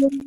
Look,